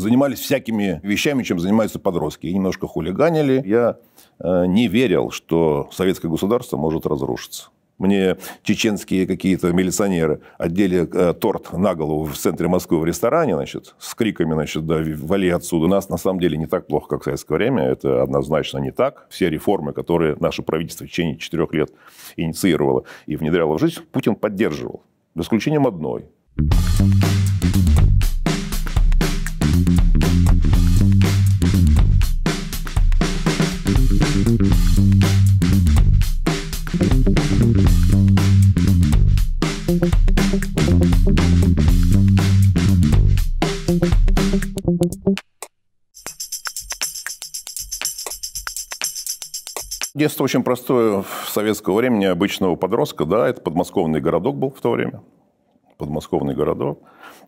занимались всякими вещами, чем занимаются подростки. И немножко хулиганили. Я не верил, что советское государство может разрушиться. Мне чеченские какие-то милиционеры отдели торт на голову в центре Москвы в ресторане, значит, с криками, значит, да, вали отсюда. У нас на самом деле не так плохо, как в советское время. Это однозначно не так. Все реформы, которые наше правительство в течение 4 лет инициировало и внедряло в жизнь, Путин поддерживал. За исключением одной. Детство очень простое в советского времени обычного подростка, да, это подмосковный городок был в то время, подмосковный городок,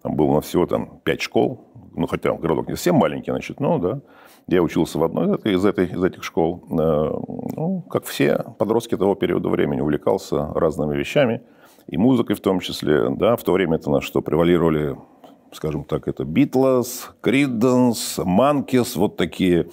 там было всего там 5 школ, ну хотя городок не совсем маленький, значит, ну да, я учился в одной из этих школ, ну, как все подростки того периода времени, увлекался разными вещами, и музыкой в том числе, да, в то время это на что превалировали, скажем так, это Битлз, Криденс, Манкис, вот такая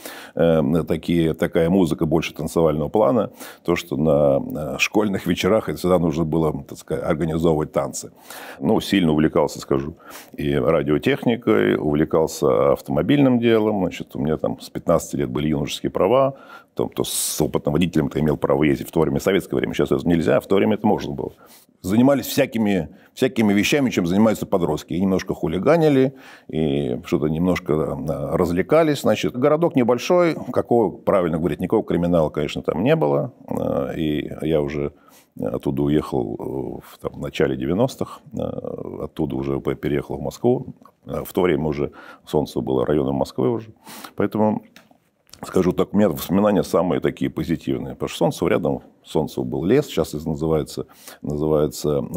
музыка больше танцевального плана. То, что на школьных вечерах это всегда нужно было, так сказать, организовывать танцы. Ну, сильно увлекался, скажу, и радиотехникой, увлекался автомобильным делом. Значит, у меня там с 15 лет были юношеские права. Там, то с опытным водителем ты имел право ездить в то время, в советское время. Сейчас это нельзя, а в то время это можно было. Занимались всякими вещами, чем занимаются подростки. И немножко хулиганили, и что-то немножко развлекались. Значит, городок небольшой, какого, правильно говорить, никакого криминала, конечно, там не было. И я уже оттуда уехал в начале 90-х, оттуда уже переехал в Москву. В то время уже солнце было районом Москвы уже. Поэтому, скажу так, у меня воспоминания самые такие позитивные. Потому что солнце рядом, солнце был лес, сейчас это называется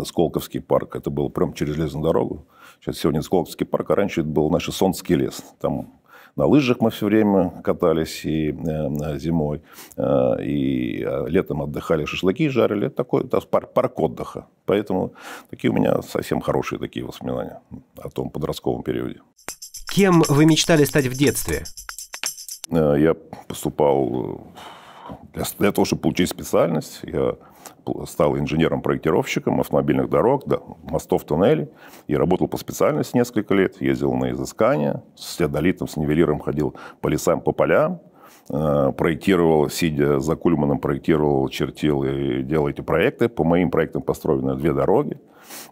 Сколковский парк. Это было прямо через железную дорогу. Сейчас сегодня Сколковский парк, а раньше это был наш Солнский лес. Там на лыжах мы все время катались и зимой, и летом отдыхали, шашлыки жарили. Это такой парк отдыха. Поэтому такие у меня совсем хорошие такие воспоминания о том подростковом периоде. Кем вы мечтали стать в детстве? Я поступал для того, чтобы получить специальность. Я стал инженером-проектировщиком автомобильных дорог, да, мостов, туннелей. И работал по специальности несколько лет. Ездил на изыскания, с ледолитом, с нивелиром ходил по лесам, по полям. Проектировал, сидя за кульманом, проектировал, чертил и делал эти проекты. По моим проектам построены 2 дороги.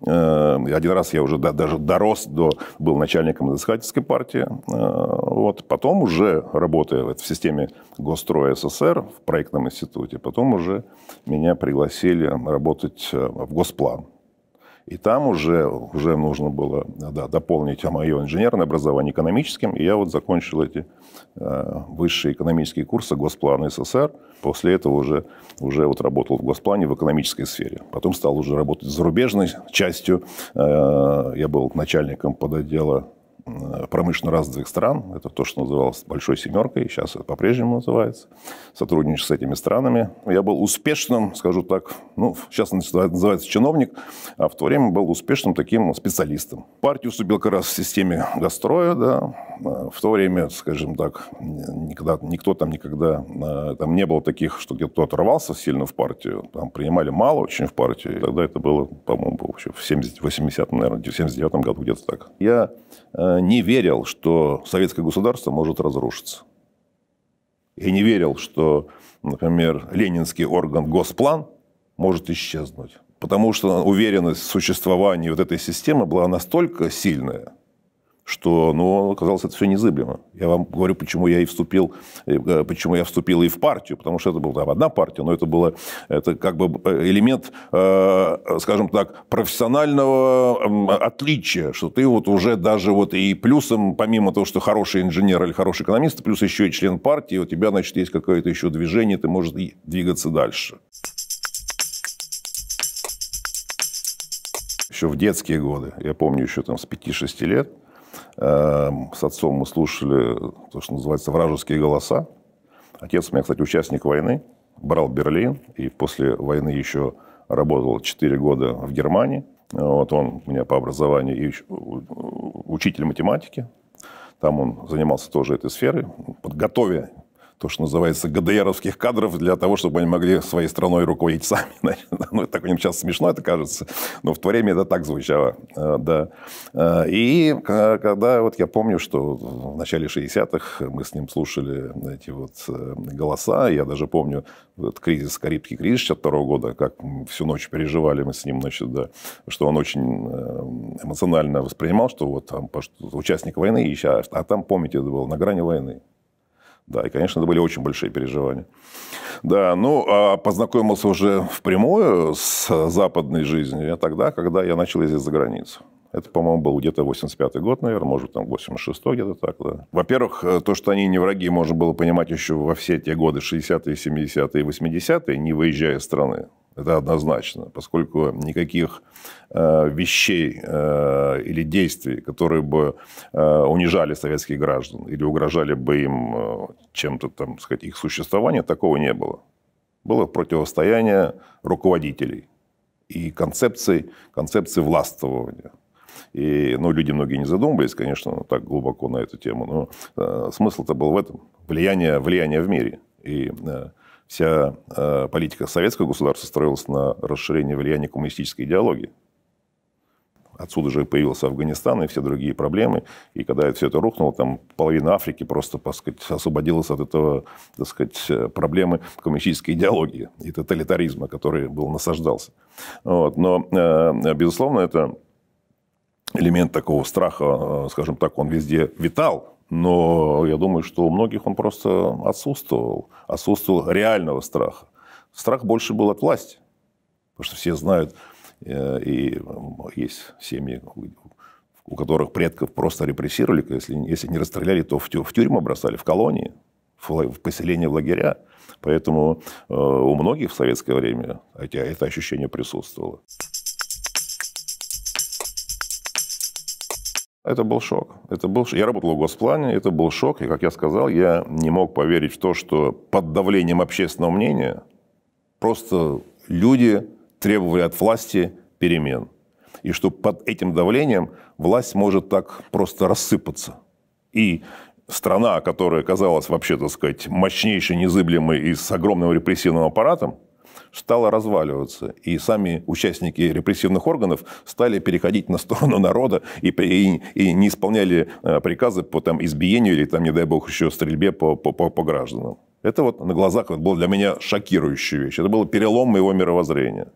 Один раз я уже даже дорос, был начальником изыскательской партии. Вот. Потом уже, работая в системе Госстрой СССР, в проектном институте, потом уже меня пригласили работать в Госплан. И там уже нужно было, да, дополнить мое инженерное образование экономическим. И я вот закончил эти высшие экономические курсы Госплана СССР. После этого уже вот работал в Госплане в экономической сфере. Потом стал уже работать зарубежной частью. Я был начальником подотдела промышленно развитых стран. Это то, что называлось «Большой семеркой». Сейчас это по-прежнему называется. Сотрудничество с этими странами. Я был успешным, скажу так, ну, сейчас называется чиновник, а в то время был успешным таким специалистом. Партию вступил как раз в системе Госстроя, да. В то время, скажем так, никогда там не было таких, что где-то оторвался сильно в партию. Там принимали мало очень в партию. И тогда это было, по-моему, вообще в 80-м, наверное, в 79-м году где-то так. Я не верил, что советское государство может разрушиться. И не верил, что, например, ленинский орган Госплан может исчезнуть. Потому что уверенность в существовании вот этой системы была настолько сильная, что, ну, оказалось, это все незыблемо. Я вам говорю, почему я вступил и в партию, потому что это была там одна партия, но это было как бы элемент, скажем так, профессионального отличия, что ты вот уже даже вот и плюсом, помимо того, что хороший инженер или хороший экономист, плюс еще и член партии, у тебя, значит, есть какое-то еще движение, ты можешь двигаться дальше. Еще в детские годы, я помню, еще там с 5-6 лет, с отцом мы слушали то, что называется «Вражеские голоса». Отец у меня, кстати, участник войны, брал Берлин. И после войны еще работал 4 года в Германии. Вот он у меня по образованию и учитель математики. Там он занимался тоже этой сферой, подготовя то, что называется, ГДРовских кадров для того, чтобы они могли своей страной руководить сами. Ну, так им сейчас смешно это кажется, но в то время это так звучало. Да. И когда, вот я помню, что в начале 60-х мы с ним слушали эти вот голоса, я даже помню кризис, Карибский кризис 1962 года, как всю ночь переживали мы с ним, значит, да, что он очень эмоционально воспринимал, что вот там участник войны, и сейчас, а там, помните, это было на грани войны. Да, и, конечно, это были очень большие переживания. Да, ну, познакомился уже впрямую с западной жизнью тогда, когда я начал ездить за границу. Это, по-моему, был где-то 85-й год, наверное, может, там 86-й, где-то так. Да. Во-первых, то, что они не враги, можно было понимать еще во все те годы, 60-е, 70-е и 80-е, не выезжая из страны. Это однозначно, поскольку никаких вещей или действий, которые бы унижали советских граждан или угрожали бы им чем-то, там, сказать, их существование, такого не было. Было противостояние руководителей и концепции властвования. И, ну, люди многие не задумывались, конечно, так глубоко на эту тему, но смысл-то был в этом. Влияние в мире. И вся политика советского государства строилась на расширении влияния коммунистической идеологии. Отсюда же появился Афганистан и все другие проблемы. И когда все это рухнуло, там половина Африки просто, так сказать, освободилась от этого, так сказать, проблемы коммунистической идеологии и тоталитаризма, который был насаждался. Вот. Но, безусловно, это элемент такого страха, скажем так, он везде витал. Но я думаю, что у многих он просто отсутствовал реального страха. Страх больше был от власти, потому что все знают, и есть семьи, у которых предков просто репрессировали, если не расстреляли, то в тюрьму бросали, в колонии, в поселение, в лагеря. Поэтому у многих в советское время это ощущение присутствовало. Это был шок. Я работал в Госплане, это был шок. И, как я сказал, я не мог поверить в то, что под давлением общественного мнения просто люди требовали от власти перемен. И что под этим давлением власть может так просто рассыпаться. И страна, которая казалась вообще, так сказать, мощнейшей, незыблемой и с огромным репрессивным аппаратом, стала разваливаться. И сами участники репрессивных органов стали переходить на сторону народа и не исполняли приказы по там, избиению или, там, не дай бог, еще стрельбе по гражданам. Это вот на глазах было для меня шокирующая вещь. Это был перелом моего мировоззрения.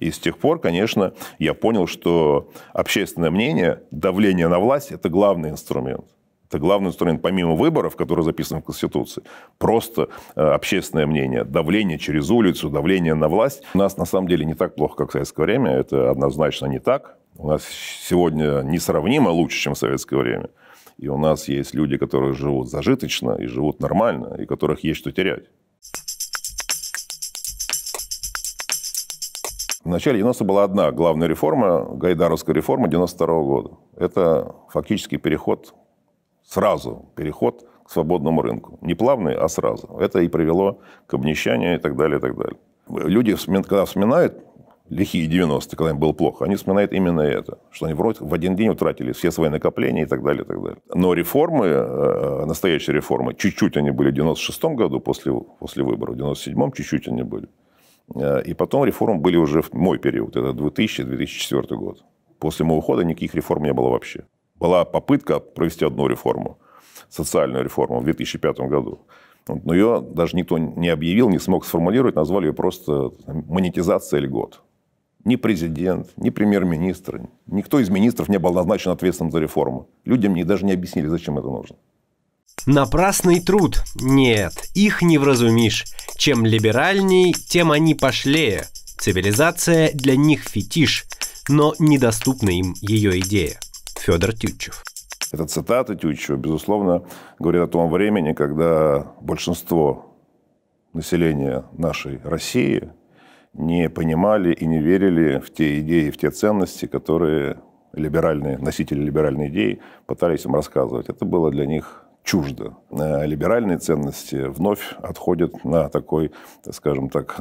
И с тех пор, конечно, я понял, что общественное мнение, давление на власть – это главный инструмент. Это главный инструмент, помимо выборов, которые записаны в Конституции, просто общественное мнение, давление через улицу, давление на власть. У нас на самом деле не так плохо, как в советское время, это однозначно не так. У нас сегодня несравнимо лучше, чем в советское время. И у нас есть люди, которые живут зажиточно и живут нормально, и которых есть что терять. В начале 90-х была одна главная реформа, гайдаровская реформа 92-го года. Это фактически переход к свободному рынку. Не плавный, а сразу. Это и привело к обнищанию и так далее, и так далее. Люди, когда вспоминают лихие 90-е, когда им было плохо, они вспоминают именно это. Что они вроде в один день утратили все свои накопления и так далее, и так далее. Но реформы, настоящие реформы, чуть-чуть они были в 96-м году после выборов, в 97-м чуть-чуть они были. И потом реформы были уже в мой период, это 2000-2004 год. После моего ухода никаких реформ не было вообще. Была попытка провести одну реформу, социальную реформу в 2005 году. Но ее даже никто не объявил, не смог сформулировать, назвали ее просто монетизация льгот. Ни президент, ни премьер-министр, никто из министров не был назначен ответственным за реформу. Людям даже не объяснили, зачем это нужно. Напрасный труд? Нет, их не вразумишь. Чем либеральней, тем они пошлее. Цивилизация для них фетиш, но недоступна им ее идея. Федор Тютчев. Это цитата Тютчева, безусловно, говорит о том времени, когда большинство населения нашей России не понимали и не верили в те идеи, в те ценности, которые носители либеральной идеи пытались им рассказывать. Это было для них чуждо. Либеральные ценности вновь отходят на такой, скажем так,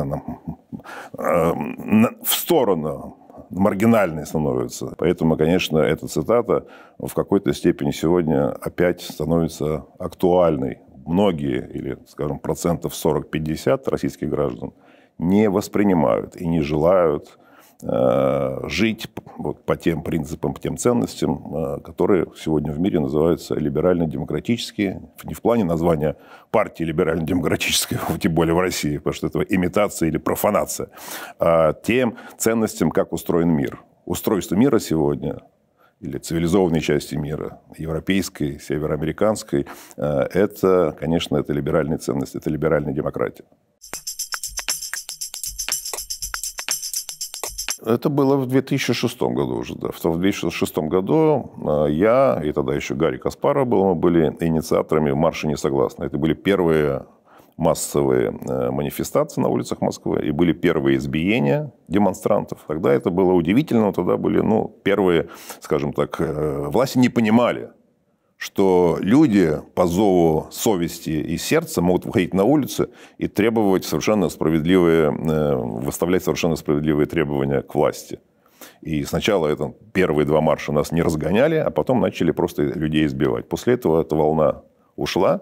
в сторону маргинальной становится. Поэтому, конечно, эта цитата в какой-то степени сегодня опять становится актуальной. Многие, или, скажем, процентов 40-50 российских граждан не воспринимают и не желают жить вот по тем принципам, по тем ценностям, которые сегодня в мире называются либерально-демократические. Не в плане названия партии либерально-демократической, тем более в России, потому что это имитация или профанация, а тем ценностям, как устроен мир. Устройство мира сегодня, или цивилизованной части мира, европейской, североамериканской, это, конечно, это либеральные ценности, это либеральная демократия. Это было в 2006 году уже. Да. В 2006 году я и тогда еще Гарри Каспаров был, мы были инициаторами марша несогласных. Это были первые массовые манифестации на улицах Москвы и были первые избиения демонстрантов. Тогда это было удивительно, тогда были первые, скажем так, власти не понимали, что люди по зову совести и сердца могут выходить на улицы и требовать совершенно справедливые, выставлять совершенно справедливые требования к власти. И сначала это первые два марша нас не разгоняли, а потом начали просто людей избивать. После этого эта волна ушла.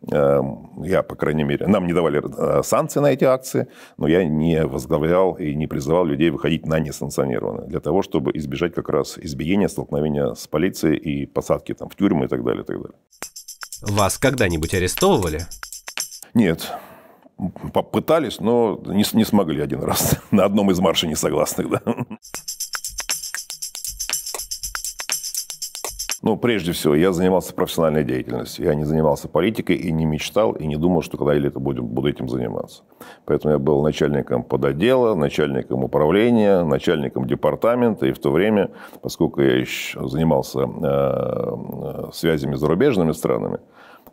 Я, по крайней мере, нам не давали санкции на эти акции, но я не возглавлял и не призывал людей выходить на несанкционированные, для того, чтобы избежать как раз избиения, столкновения с полицией и посадки там в тюрьмы и так далее, и так далее. Вас когда-нибудь арестовывали? Нет. Попытались, но не смогли один раз. На одном из маршей несогласных, да. Прежде всего, я занимался профессиональной деятельностью. Я не занимался политикой и не мечтал, и не думал, что когда-либо буду этим заниматься. Поэтому я был начальником подотдела, начальником управления, начальником департамента. И в то время, поскольку я еще занимался связями с зарубежными странами,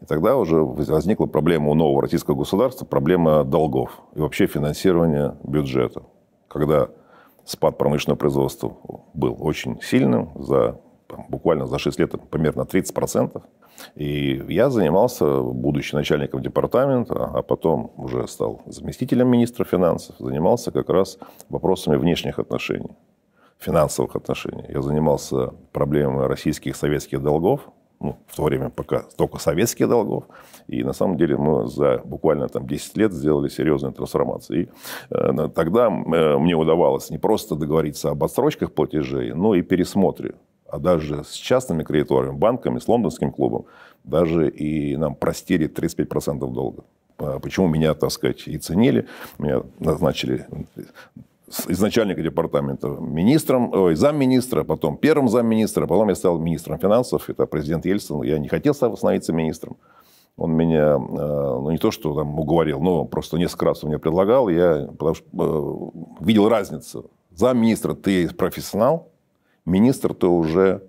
и тогда уже возникла проблема у нового российского государства, проблема долгов и вообще финансирования бюджета. Когда спад промышленного производства был очень сильным, буквально за 6 лет примерно 30%. И я занимался, будучи начальником департамента, а потом уже стал заместителем министра финансов, занимался как раз вопросами внешних отношений, финансовых отношений. Я занимался проблемой российских советских долгов, в то время пока только советских долгов. И на самом деле мы за буквально 10 лет сделали серьезную трансформацию. И тогда мне удавалось не просто договориться об отсрочках платежей, но и пересмотре. А даже с частными кредиторами, банками, с лондонским клубом, даже и нам простили 35% долга. Почему меня, так сказать, и ценили, меня назначили из начальника департамента министром, замминистра, потом первым замминистра, потом я стал министром финансов, это президент Ельцин, я не хотел становиться министром. Он меня, не то что там уговорил, но просто несколько раз он мне предлагал, я потому что видел разницу. Замминистра ты профессионал, министр, то уже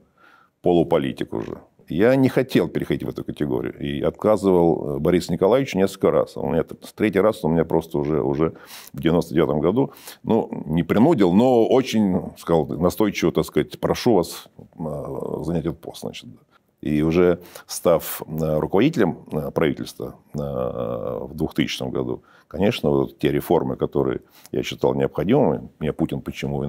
полуполитик уже. Я не хотел переходить в эту категорию. И отказывал Борису Николаевичу несколько раз. У меня, третий раз он меня просто уже в 99-м году не принудил, но очень сказал настойчиво, так сказать, прошу вас занять этот пост. Значит. И уже став руководителем правительства в 2000 году, конечно, вот те реформы, которые я считал необходимыми, меня Путин почему и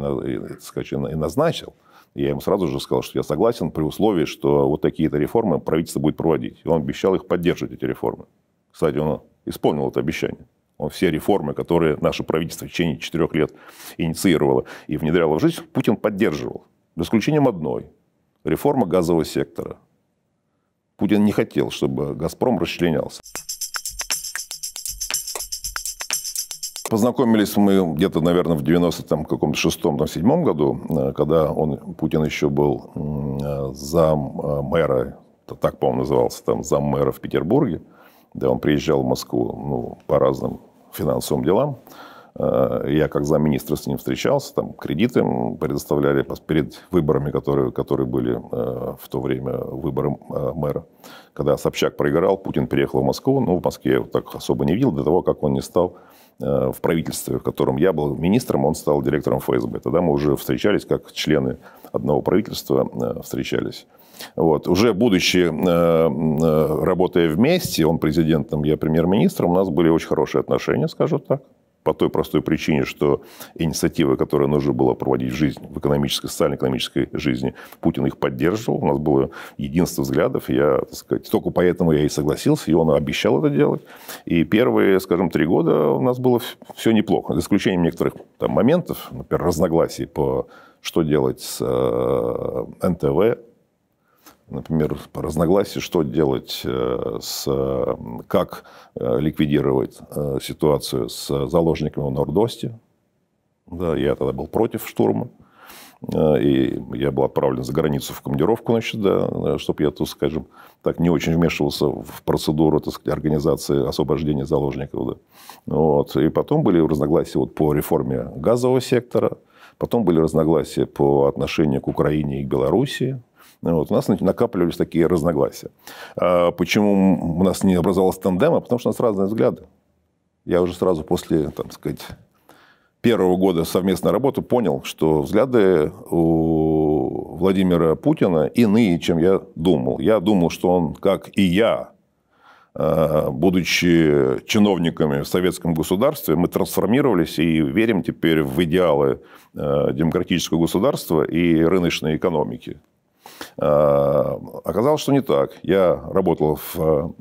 назначил, я ему сразу же сказал, что я согласен при условии, что вот такие-то реформы правительство будет проводить. И он обещал их поддерживать, эти реформы. Кстати, он исполнил это обещание. Он все реформы, которые наше правительство в течение 4 лет инициировало и внедряло в жизнь, Путин поддерживал. За исключением одной. Реформа газового сектора. Путин не хотел, чтобы «Газпром» расчленялся. Познакомились мы где-то, наверное, в 96-97 году, когда Путин еще был зам мэра, так, по-моему, назывался, там, зам мэра в Петербурге. Да, он приезжал в Москву по разным финансовым делам. Я как замминистра с ним встречался, там кредиты предоставляли перед выборами, которые были в то время выборы мэра. Когда Собчак проиграл, Путин переехал в Москву. В Москве я его так особо не видел, до того, как он не стал в правительстве, в котором я был министром, он стал директором ФСБ. Тогда мы уже встречались, как члены одного правительства встречались. Уже будучи, работая вместе, он президентом, я премьер-министром, у нас были очень хорошие отношения, скажу так. по той простой причине, что инициативы, которые нужно было проводить в жизнь, в экономической, социально-экономической жизни, Путин их поддерживал. У нас было единство взглядов. Я, так сказать, только поэтому я и согласился, и он обещал это делать. И первые, скажем, 3 года у нас было все неплохо, за исключением некоторых там моментов, например, разногласий по что делать с НТВ, например, по разногласию, что делать, как ликвидировать ситуацию с заложниками в Нордосте. Да, я тогда был против штурма. И я был отправлен за границу в командировку, значит, да, чтобы я, тут, скажем, так не очень вмешивался в процедуру, так сказать, организации освобождения заложников. Да. Вот. И потом были разногласия вот по реформе газового сектора, потом были разногласия по отношению к Украине и к Белоруссии. Вот. У нас накапливались такие разногласия. Почему у нас не образовалось тандема? Потому что у нас разные взгляды. Я уже сразу после, так сказать, первого года совместной работы понял, что взгляды у Владимира Путина иные, чем я думал. Я думал, что он, как и я, будучи чиновниками в советском государстве, мы трансформировались и верим теперь в идеалы демократического государства и рыночной экономики. Оказалось, что не так. Я работал в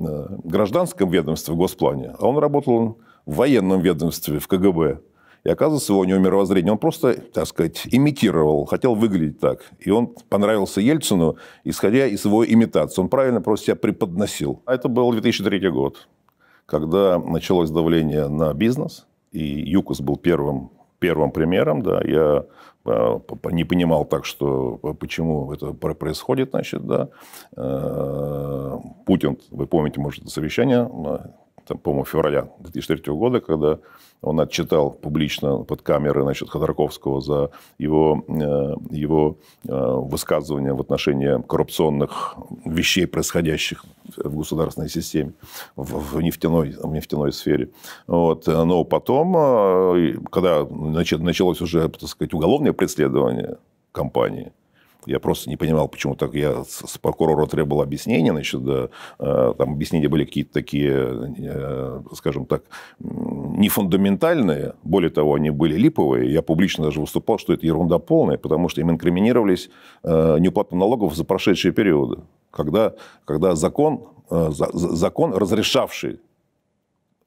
гражданском ведомстве в Госплане, а он работал в военном ведомстве в КГБ. И оказывается, у него мировоззрение. Он просто, так сказать, имитировал, хотел выглядеть так. И он понравился Ельцину, исходя из его имитации. Он правильно просто себя преподносил. А это был 2003 год, когда началось давление на бизнес. И ЮКОС был первым примером. Да. Я не понимал так, что почему это происходит. Значит, да. Путин, вы помните, может, это совещание, по-моему, февраля 2003 года, когда он отчитал публично под камеры, значит, Ходорковского за его высказывания в отношении коррупционных вещей, происходящих в государственной системе, в нефтяной сфере. Вот. Но потом, когда началось уже, так сказать, уголовное преследование компании, я просто не понимал, почему так. Я с прокурора требовал объяснения. Значит, да, там объяснения были какие-то такие, скажем так, не фундаментальные. Более того, они были липовые. Я публично даже выступал, что это ерунда полная, потому что им инкриминировались неуплату налогов за прошедшие периоды. Когда закон, разрешавший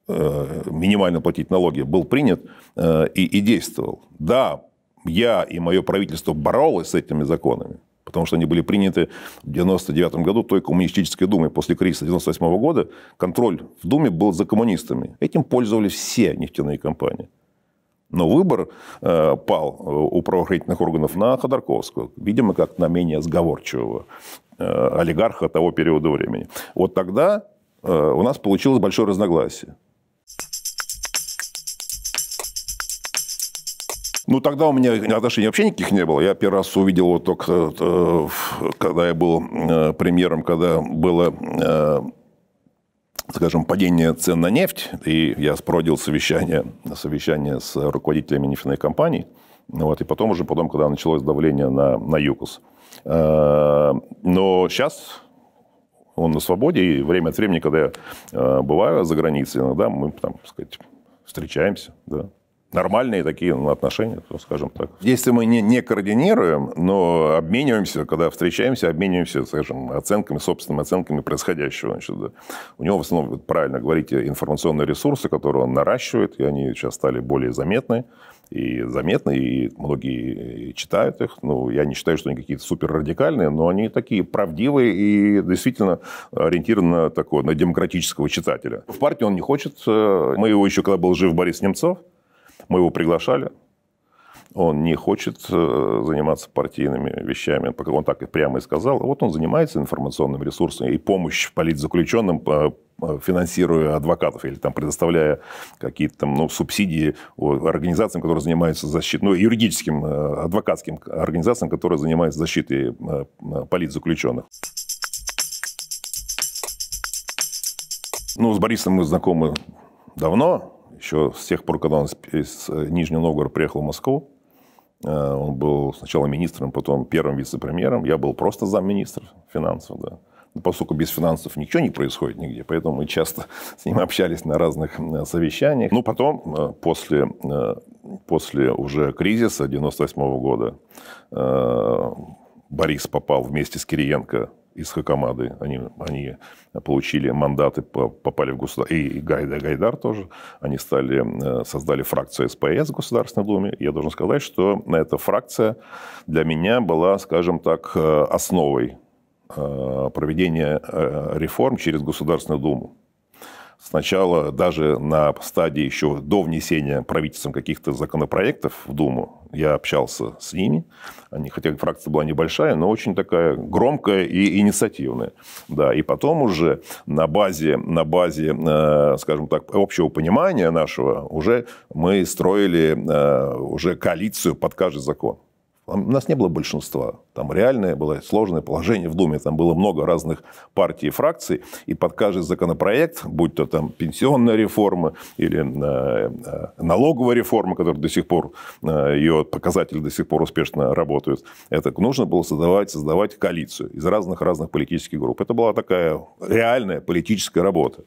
минимально платить налоги, был принят и действовал. Да, я и мое правительство боролось с этими законами, потому что они были приняты в 1999 году той коммунистической думой. После кризиса 1998 года контроль в думе был за коммунистами. Этим пользовались все нефтяные компании. Но выбор пал у правоохранительных органов на Ходорковского, видимо, как на менее сговорчивого олигарха того периода времени. Вот тогда у нас получилось большое разногласие. Ну, тогда у меня отношений вообще никаких не было. Я первый раз увидел его только, когда я был премьером, когда было, скажем, падение цен на нефть. И я проводил совещание с руководителями нефтяных компаний. Вот, и потом уже, когда началось давление на ЮКОС. Но сейчас он на свободе. И время от времени, когда я бываю за границей, иногда мы, там, так сказать, встречаемся, да. Нормальные такие отношения, скажем так. Если мы не координируем, но обмениваемся, когда встречаемся, скажем, оценками, собственными оценками происходящего. Значит, да. У него в основном, правильно говорите, информационные ресурсы, которые он наращивает, и они сейчас стали более заметны. И многие читают их. Ну, я не считаю, что они какие-то супер радикальные, но они такие правдивые и действительно ориентированы на демократического читателя. В партии он не хочет. Мы его еще, когда был жив Борис Немцов, мы его приглашали, он не хочет заниматься партийными вещами, он так и прямо и сказал. Вот он занимается информационным ресурсом и помощью политзаключенным, финансируя адвокатов или там предоставляя какие-то там, субсидии организациям, которые занимаются защитой, юридическим, адвокатским организациям, которые занимаются защитой политзаключенных. Ну, с Борисом мы знакомы давно. Еще с тех пор, когда он из Нижнего Новгорода приехал в Москву, он был сначала министром, потом первым вице-премьером. Я был просто замминистра финансов. Да. поскольку без финансов ничего не происходит нигде, поэтому мы часто с ним общались на разных совещаниях. Ну, потом, после уже кризиса 1998 года, Борис попал вместе с Кириенко из Хакамады, они получили мандаты, попали в Государственную Думу, и Гайдар тоже, они создали фракцию СПС в Государственной Думе. Я должен сказать, что эта фракция для меня была, скажем так, основой проведения реформ через Государственную Думу. Сначала даже на стадии еще до внесения правительством каких-то законопроектов в Думу я общался с ними. Они, хотя фракция была небольшая, но очень такая громкая и инициативная. Да, и потом уже на базе, скажем так, общего понимания нашего уже мы строили уже коалицию под каждый закон. У нас не было большинства. Там реальное было сложное положение в Думе. Там было много разных партий и фракций. И под каждый законопроект, будь то там пенсионная реформа или налоговая реформа, которая до сих пор, ее показатели до сих пор успешно работают, это нужно было создавать коалицию из разных политических групп. Это была такая реальная политическая работа.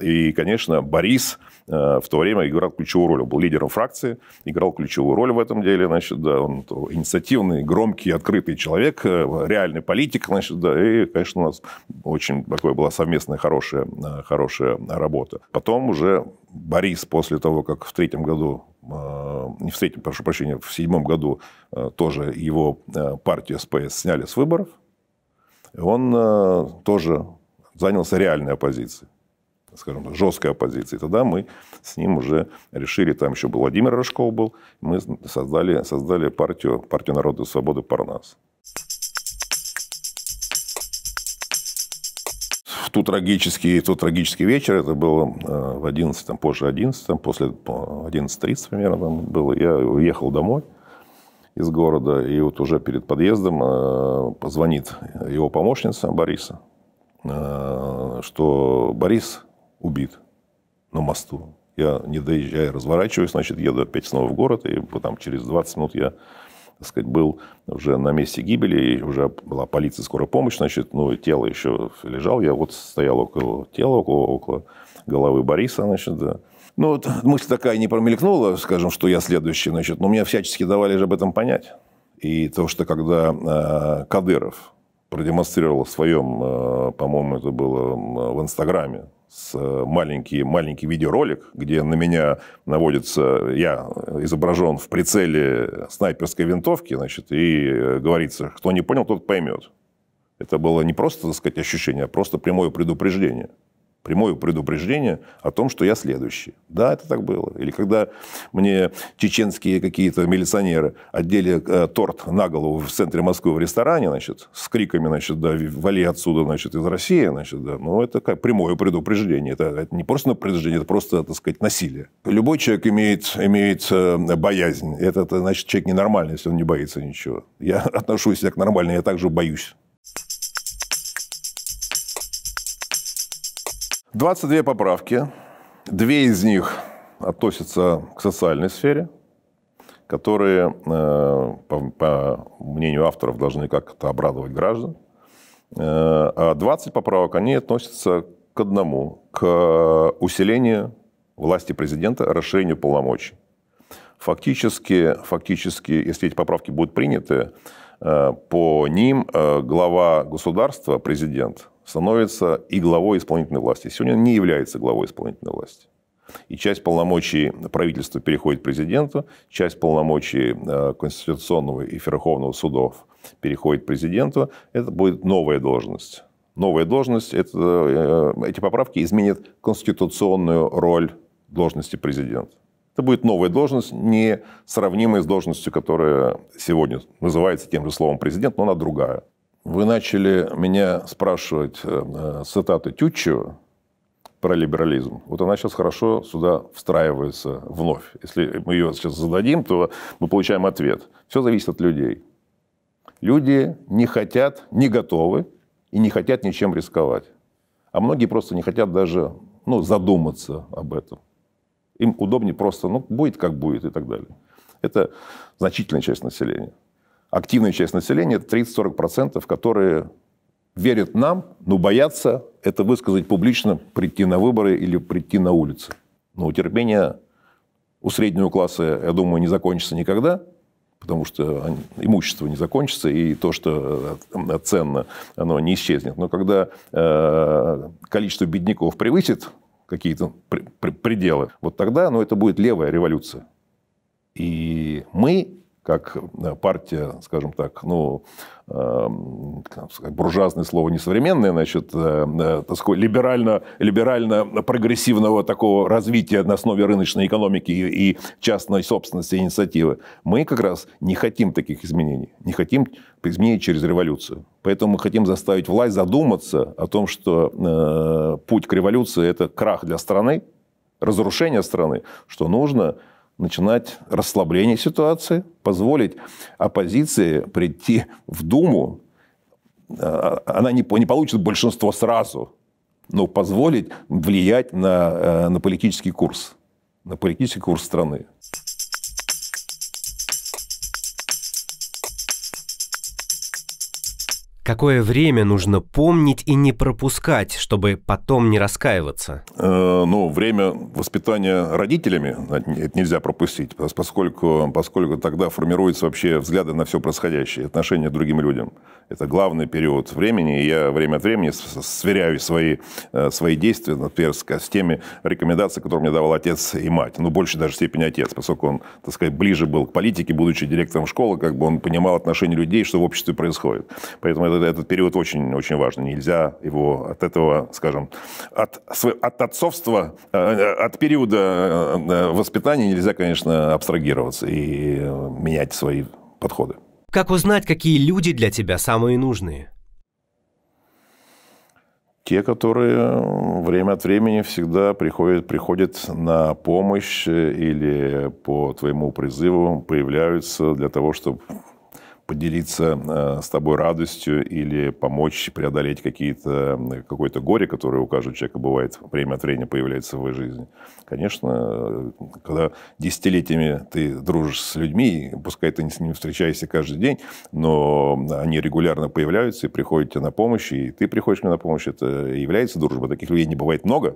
И, конечно, Борис в то время играл ключевую роль. Он был лидером фракции, играл ключевую роль в этом деле. Значит, да, он инициативный, громкий, открытый человек, реальный политик, значит, да, и, конечно, у нас очень такая была совместная хорошая работа. Потом уже Борис, после того, как в третьем году, в седьмом году тоже его партию СПС сняли с выборов, он тоже занялся реальной оппозицией. Скажем, жесткой оппозиции. Тогда мы с ним уже решили, там еще был Владимир Рыжков был, мы создали партию народа и свободы «Парнас». В тот трагический вечер, это было в 11, там, позже 11, там, после 11:30 примерно там было, я уехал домой из города, и вот уже перед подъездом позвонит его помощница Бориса, что Борис убит на мосту. Я, не доезжая, разворачиваюсь, значит, еду опять снова в город, и потом через 20 минут я, так сказать, был уже на месте гибели, и уже была полиция, скорая помощь, значит, ну, тело еще лежало, я вот стоял около тела, около головы Бориса, значит, да. Ну, вот мысль такая не промелькнула, скажем, что я следующий, значит, но мне всячески давали же об этом понять. И то, что когда Кадыров продемонстрировал в своем, по-моему, это было в Инстаграме, маленький видеоролик, где на меня наводится, я изображен в прицеле снайперской винтовки, значит, и говорится, кто не понял, тот поймет. Это было не просто, так сказать, ощущение, а просто прямое предупреждение. Прямое предупреждение о том, что я следующий. Да, это так было. Или когда мне чеченские какие-то милиционеры одели торт на голову в центре Москвы в ресторане, значит, с криками, значит, да, вали отсюда, значит, из России, значит, да. Ну, это как прямое предупреждение. Это не просто предупреждение, это просто, так сказать, насилие. Любой человек имеет боязнь. Это значит, человек ненормальный, если он не боится ничего. Я отношусь себя к нормальному, я также боюсь. 22 поправки, две из них относятся к социальной сфере, которые, по мнению авторов, должны как-то обрадовать граждан. А 20 поправок, они относятся к одному, к усилению власти президента, расширению полномочий. Фактически, если эти поправки будут приняты, по ним глава государства, президент, становится и главой исполнительной власти. Сегодня он не является главой исполнительной власти. И часть полномочий правительства переходит президенту, часть полномочий Конституционного и Верховного судов переходит президенту. Это будет новая должность. Новая должность, эти поправки изменят конституционную роль должности президента. Это будет новая должность, не сравнимая с должностью, которая сегодня называется тем же словом президент, но она другая. Вы начали меня спрашивать цитаты Тютчева про либерализм. Вот она сейчас хорошо сюда встраивается вновь. Если мы ее сейчас зададим, то мы получаем ответ. Все зависит от людей. Люди не хотят, не готовы и не хотят ничем рисковать. А многие просто не хотят даже задуматься об этом. Им удобнее просто, будет как будет и так далее. Это значительная часть населения. Активная часть населения – это 30-40%, которые верят нам, но боятся это высказать публично, прийти на выборы или прийти на улицы. Но терпение у среднего класса, я думаю, не закончится никогда, потому что имущество не закончится, и то, что ценно, оно не исчезнет. Но когда количество бедняков превысит какие-то пределы, вот тогда, ну, это будет левая революция. И мы, как партия, скажем так, ну, буржуазное слово несовременное, значит, либерально-прогрессивного такого развития на основе рыночной экономики и частной собственности инициативы, мы как раз не хотим таких изменений, не хотим изменений через революцию. Поэтому мы хотим заставить власть задуматься о том, что путь к революции – это крах для страны, разрушение страны, что нужно начинать расслабление ситуации, позволить оппозиции прийти в Думу. Она не получит большинство сразу, но позволить влиять на политический курс, страны. Какое время нужно помнить и не пропускать, чтобы потом не раскаиваться? Ну, время воспитания родителями это нельзя пропустить, поскольку тогда формируются вообще взгляды на все происходящее, отношение к другим людям. Это главный период времени, и я время от времени сверяю свои действия, например, с теми рекомендациями, которые мне давал отец и мать, ну, больше даже степени отец, поскольку он, так сказать, ближе был к политике, будучи директором школы, как бы он понимал отношение людей, что в обществе происходит. Поэтому этот период очень важен. Нельзя его от этого, скажем, от отцовства, от периода воспитания нельзя, конечно, абстрагироваться и менять свои подходы. Как узнать, какие люди для тебя самые нужные? Те, которые время от времени всегда приходят на помощь или по твоему призыву появляются для того, чтобы поделиться с тобой радостью или помочь преодолеть какое-то горе, которое у каждого человека бывает, время от времени появляется в своей жизни. Конечно, когда десятилетиями ты дружишь с людьми, пускай ты с ними встречаешься каждый день, но они регулярно появляются и приходят тебе на помощь, и ты приходишь мне на помощь, это является дружба. Таких людей не бывает много,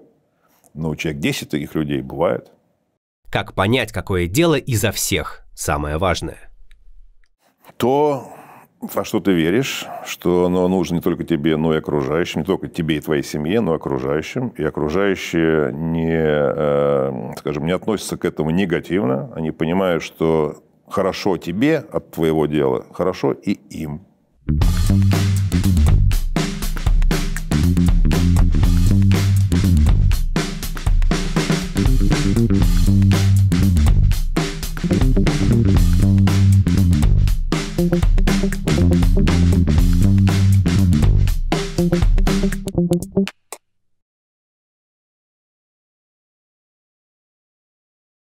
но человек 10 таких людей бывает. Как понять, какое дело изо всех самое важное? То, во что ты веришь, что оно нужно не только тебе, но и окружающим, не только тебе и твоей семье, но и окружающим. И окружающие не относятся к этому негативно. Они понимают, что хорошо тебе от твоего дела, хорошо и им.